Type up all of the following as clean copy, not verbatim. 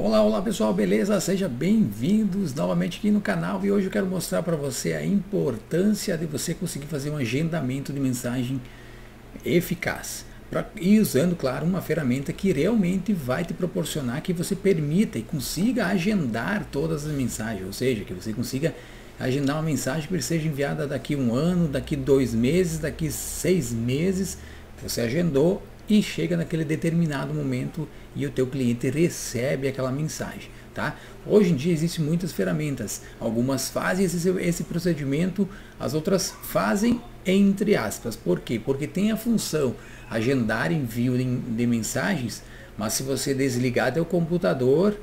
Olá, olá pessoal, beleza? Sejam bem-vindos novamente aqui no canal e hoje eu quero mostrar para você a importância de você conseguir fazer um agendamento de mensagem eficaz e usando, claro, uma ferramenta que realmente vai te proporcionar que você permita e consiga agendar todas as mensagens, ou seja, que você consiga agendar uma mensagem que seja enviada daqui um ano, daqui 2 meses, daqui 6 meses, você agendou e chega naquele determinado momento e o teu cliente recebe aquela mensagem, tá? Hoje em dia existem muitas ferramentas, algumas fazem esse procedimento, as outras fazem entre aspas. Por quê? Porque tem a função agendar envio de mensagens, mas se você desligar teu computador,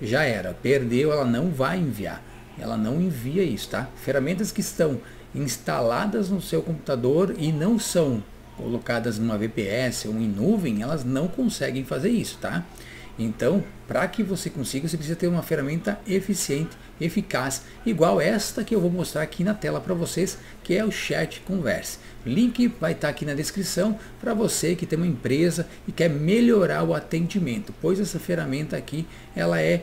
já era, perdeu, ela não vai enviar. Ela não envia isso, tá? Ferramentas que estão instaladas no seu computador e não são colocadas numa VPS ou em nuvem, elas não conseguem fazer isso, tá? Então, para que você consiga, você precisa ter uma ferramenta eficiente, eficaz, igual esta que eu vou mostrar aqui na tela para vocês, que é o Chat Converse. Link vai estar aqui na descrição para você que tem uma empresa e quer melhorar o atendimento, pois essa ferramenta aqui, ela é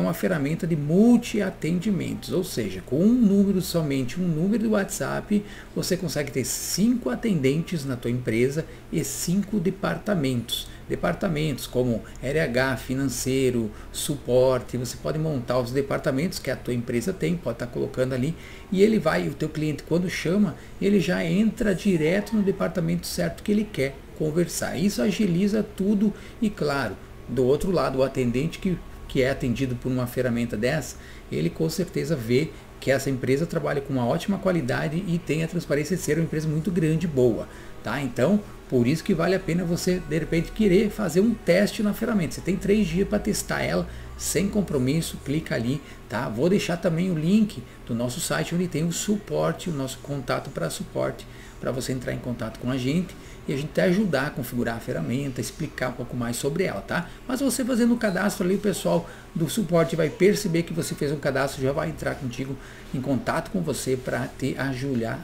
uma ferramenta de multi-atendimentos, ou seja, com um número somente, um número do WhatsApp, você consegue ter 5 atendentes na tua empresa e 5 departamentos. Departamentos como RH, financeiro, suporte, você pode montar os departamentos que a tua empresa tem, pode estar colocando ali, e ele vai, o teu cliente quando chama, ele já entra direto no departamento certo que ele quer conversar. Isso agiliza tudo e claro, do outro lado, o atendente que é atendido por uma ferramenta dessa, ele com certeza vê que essa empresa trabalha com uma ótima qualidade e tem a transparência de ser uma empresa muito grande e boa, tá? Então, por isso que vale a pena você, de repente, querer fazer um teste na ferramenta. Você tem 3 dias para testar ela, sem compromisso, clica ali, tá? Vou deixar também o link do nosso site, onde tem o suporte, o nosso contato para suporte, para você entrar em contato com a gente e a gente te ajudar a configurar a ferramenta, explicar um pouco mais sobre ela, tá? Mas você fazendo o cadastro ali, o pessoal do suporte vai perceber que você fez um cadastro, já vai entrar contigo em contato com você para te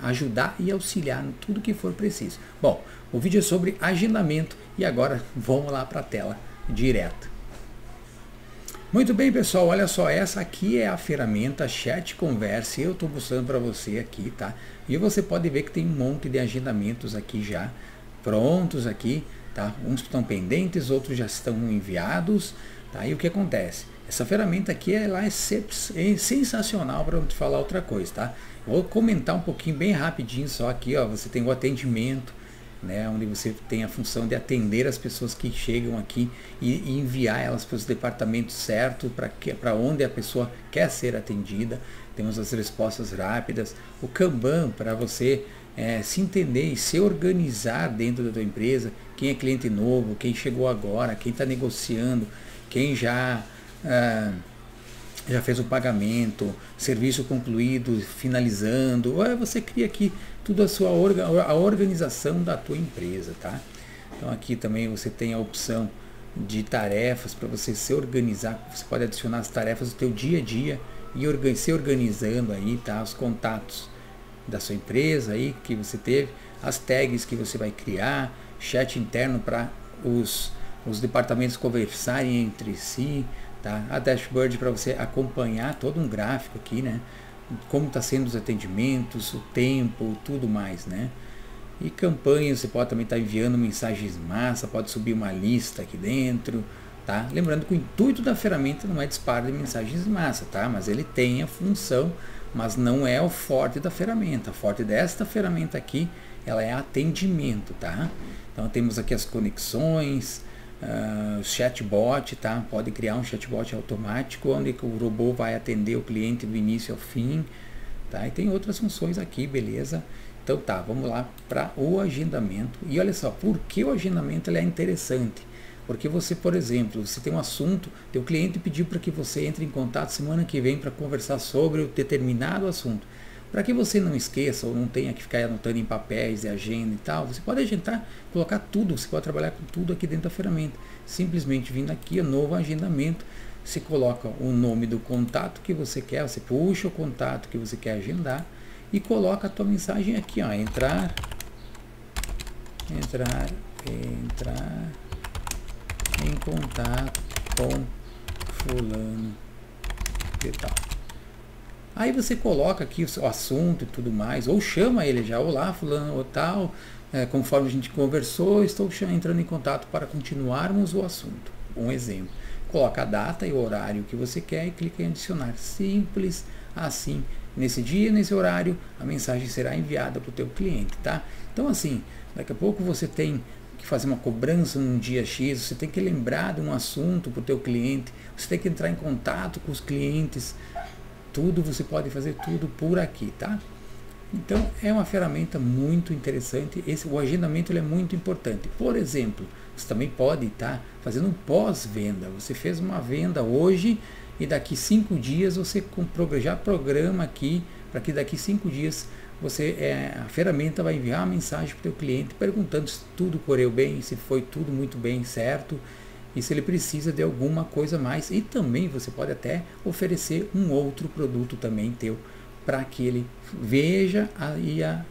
ajudar e auxiliar no tudo que for preciso. Bom, o vídeo é sobre agendamento e agora vamos lá para a tela direto. Muito bem, pessoal, olha só, essa aqui é a ferramenta Chat Converse, eu estou mostrando para você aqui, tá? E você pode ver que tem um monte de agendamentos aqui já prontos aqui, tá? Uns estão pendentes, outros já estão enviados, tá? E o que acontece? Essa ferramenta aqui ela é sensacional para não te falar outra coisa, tá? Vou comentar um pouquinho bem rapidinho só aqui, ó, você tem o atendimento, né, onde você tem a função de atender as pessoas que chegam aqui e enviar elas para os departamentos certos, para onde a pessoa quer ser atendida. Temos as respostas rápidas, o Kanban para você se entender e se organizar dentro da tua empresa, quem é cliente novo, quem chegou agora, quem está negociando, quem já fez o pagamento, serviço concluído, finalizando, você cria aqui tudo a organização da tua empresa, tá? Então aqui também você tem a opção de tarefas para você se organizar, você pode adicionar as tarefas do teu dia a dia e se organizando aí, tá? Os contatos da sua empresa aí que você teve, as tags que você vai criar, chat interno para os departamentos conversarem entre si, tá? A dashboard para você acompanhar todo um gráfico aqui, né? Como está sendo os atendimentos, o tempo, tudo mais, né? E campanhas, você pode também estar enviando mensagens massa, pode subir uma lista aqui dentro, tá? Lembrando que o intuito da ferramenta não é disparo de mensagens massa, tá? Mas ele tem a função, mas não é o forte da ferramenta. O forte desta ferramenta aqui, ela é atendimento, tá? Então temos aqui as conexões, chatbot, tá? Pode criar um chatbot automático onde o robô vai atender o cliente do início ao fim, tá? E tem outras funções aqui, beleza? Então tá, vamos lá para o agendamento. E olha só, por que o agendamento ele é interessante? Porque você, por exemplo, você tem um assunto, teu cliente pediu para que você entre em contato semana que vem para conversar sobre o determinado assunto. Para que você não esqueça ou não tenha que ficar anotando em papéis, de agenda e tal, você pode agendar, colocar tudo, você pode trabalhar com tudo aqui dentro da ferramenta. Simplesmente vindo aqui, novo agendamento, você coloca o nome do contato que você quer, você puxa o contato que você quer agendar e coloca a tua mensagem aqui, ó, entrar em contato com fulano e tal. Aí você coloca aqui o assunto e tudo mais, ou chama ele já, olá fulano ou tal, conforme a gente conversou, estou entrando em contato para continuarmos o assunto. Um exemplo, coloca a data e o horário que você quer e clica em adicionar, simples assim. Nesse dia, nesse horário, a mensagem será enviada para o teu cliente, tá? Então assim, daqui a pouco você tem que fazer uma cobrança num dia X, você tem que lembrar de um assunto para o teu cliente, você tem que entrar em contato com os clientes, tudo, você pode fazer tudo por aqui, tá? Então é uma ferramenta muito interessante. O agendamento ele é muito importante. Por exemplo, você também pode estar fazendo um pós-venda. Você fez uma venda hoje e daqui 5 dias você já programa aqui para que daqui 5 dias você, a ferramenta vai enviar uma mensagem para o teu cliente perguntando se tudo correu bem, se foi tudo muito bem, certo, e se ele precisa de alguma coisa mais. E também você pode até oferecer um outro produto também teu para que ele veja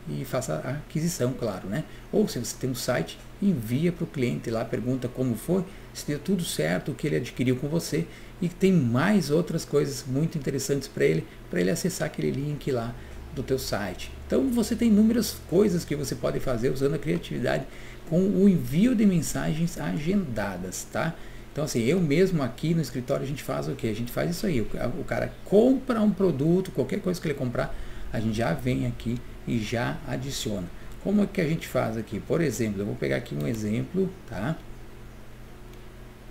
e faça a aquisição, claro, né? Ou se você tem um site, envia para o cliente lá, pergunta como foi, se deu tudo certo, o que ele adquiriu com você, e tem mais outras coisas muito interessantes para ele acessar aquele link lá do teu site. Então você tem inúmeras coisas que você pode fazer usando a criatividade com o envio de mensagens agendadas, tá? Então assim, eu mesmo aqui no escritório a gente faz o que? A gente faz isso aí, o cara compra um produto, qualquer coisa que ele comprar, a gente já vem aqui e já adiciona. Como é que a gente faz aqui? Por exemplo, eu vou pegar aqui um exemplo, tá?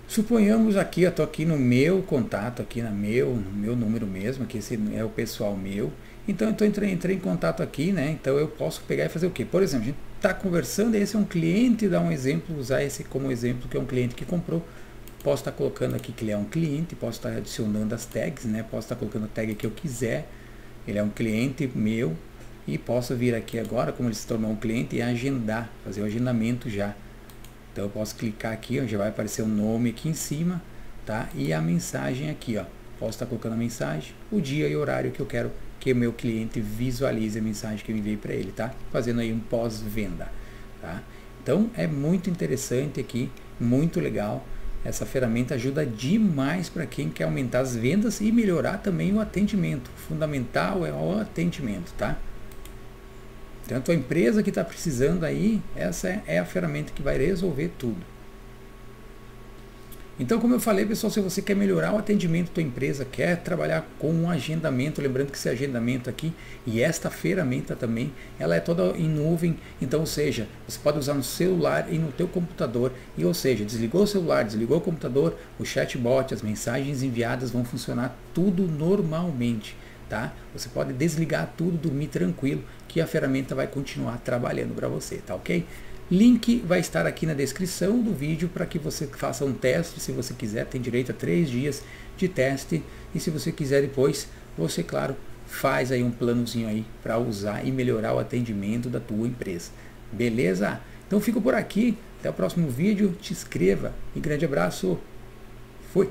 Suponhamos aqui, eu estou aqui no meu contato, aqui no meu número mesmo, que esse é o pessoal meu. Então eu entrei em contato aqui, né? Então eu posso pegar e fazer o quê? Por exemplo, a gente está conversando, esse é um cliente, dá um exemplo, usar esse como exemplo, que é um cliente que comprou. Posso estar colocando aqui que ele é um cliente, posso estar adicionando as tags, né? Posso estar colocando a tag que eu quiser, ele é um cliente meu, e posso vir aqui agora, como ele se tornou um cliente, e agendar, fazer o agendamento já. Então eu posso clicar aqui, ó, já vai aparecer o nome aqui em cima, tá? E a mensagem aqui, ó. Posso estar colocando a mensagem, o dia e o horário que eu quero que meu cliente visualize a mensagem que eu enviei para ele, tá? Fazendo aí um pós-venda, tá? Então é muito interessante aqui, muito legal. Essa ferramenta ajuda demais para quem quer aumentar as vendas e melhorar também o atendimento. O fundamental é o atendimento, tá? Então a tua empresa que está precisando aí, essa é a ferramenta que vai resolver tudo. Então, como eu falei, pessoal, se você quer melhorar o atendimento da tua empresa, quer trabalhar com um agendamento, lembrando que esse agendamento aqui e esta ferramenta também, ela é toda em nuvem, então, ou seja, você pode usar no celular e no teu computador, e ou seja, desligou o celular, desligou o computador, o chatbot, as mensagens enviadas vão funcionar tudo normalmente, tá? Você pode desligar tudo, dormir tranquilo, que a ferramenta vai continuar trabalhando para você, tá ok? Link vai estar aqui na descrição do vídeo para que você faça um teste, se você quiser, tem direito a 3 dias de teste, e se você quiser depois, você, claro, faz aí um planozinho aí para usar e melhorar o atendimento da tua empresa, beleza? Então fico por aqui, até o próximo vídeo, te inscreva, e grande abraço, fui!